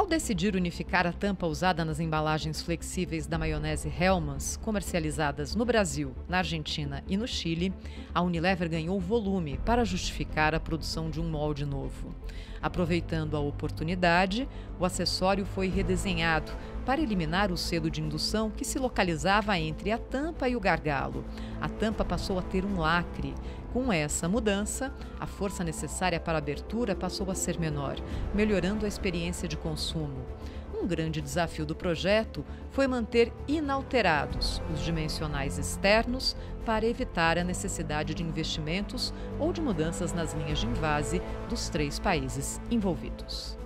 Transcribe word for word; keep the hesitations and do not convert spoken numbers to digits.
Ao decidir unificar a tampa usada nas embalagens flexíveis da maionese Hellmann's, comercializadas no Brasil, na Argentina e no Chile, a Unilever ganhou volume para justificar a produção de um molde novo. Aproveitando a oportunidade, o acessório foi redesenhado para eliminar o selo de indução que se localizava entre a tampa e o gargalo. A tampa passou a ter um lacre. Com essa mudança, a força necessária para a abertura passou a ser menor, melhorando a experiência de consumo. Um grande desafio do projeto foi manter inalterados os dimensionais externos para evitar a necessidade de investimentos ou de mudanças nas linhas de envase dos três países envolvidos.